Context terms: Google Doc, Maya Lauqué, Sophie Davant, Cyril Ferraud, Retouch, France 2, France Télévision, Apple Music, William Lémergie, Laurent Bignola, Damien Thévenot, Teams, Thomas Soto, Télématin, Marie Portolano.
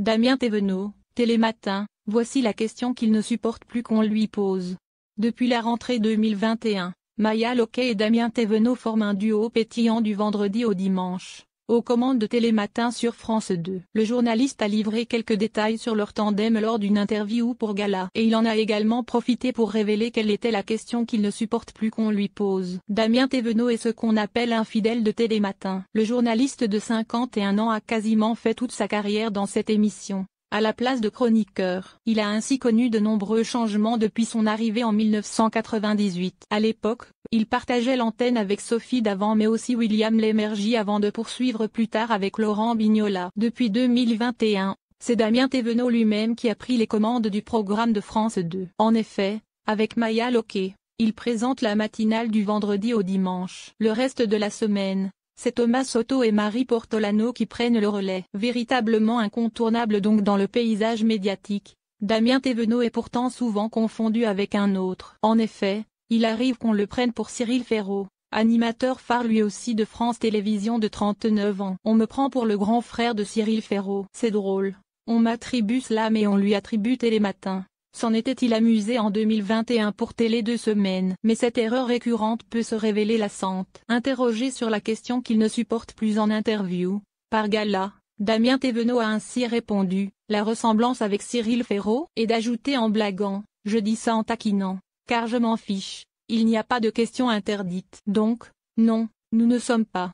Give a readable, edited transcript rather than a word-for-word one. Damien Thévenot, Télématin, voici la question qu'il ne supporte plus qu'on lui pose. Depuis la rentrée 2021, Maya Lauqué et Damien Thévenot forment un duo pétillant du vendredi au dimanche, aux commandes de Télématin sur France 2. Le journaliste a livré quelques détails sur leur tandem lors d'une interview pour Gala. Et il en a également profité pour révéler quelle était la question qu'il ne supporte plus qu'on lui pose. Damien Thévenot est ce qu'on appelle un fidèle de Télématin. Le journaliste de 51 ans a quasiment fait toute sa carrière dans cette émission, à la place de chroniqueur. Il a ainsi connu de nombreux changements depuis son arrivée en 1998. À l'époque, il partageait l'antenne avec Sophie Davant mais aussi William Lémergie avant de poursuivre plus tard avec Laurent Bignola. Depuis 2021, c'est Damien Thévenot lui-même qui a pris les commandes du programme de France 2. En effet, avec Maya Lauqué, il présente la matinale du vendredi au dimanche. Le reste de la semaine, c'est Thomas Soto et Marie Portolano qui prennent le relais. Véritablement incontournable donc dans le paysage médiatique, Damien Thévenot est pourtant souvent confondu avec un autre. En effet, il arrive qu'on le prenne pour Cyril Ferraud, animateur phare lui aussi de France Télévision de 39 ans. On me prend pour le grand frère de Cyril Ferraud. C'est drôle, on m'attribue cela mais on lui attribue Télématin. S'en était-il amusé en 2021 pour Télé 2 semaines. Mais cette erreur récurrente peut se révéler lassante. Interrogé sur la question qu'il ne supporte plus en interview, par Gala, Damien Thévenot a ainsi répondu, la ressemblance avec Cyril Ferraud, et d'ajouter en blaguant, je dis ça en taquinant, car je m'en fiche, il n'y a pas de question interdite. Donc, non, nous ne sommes pas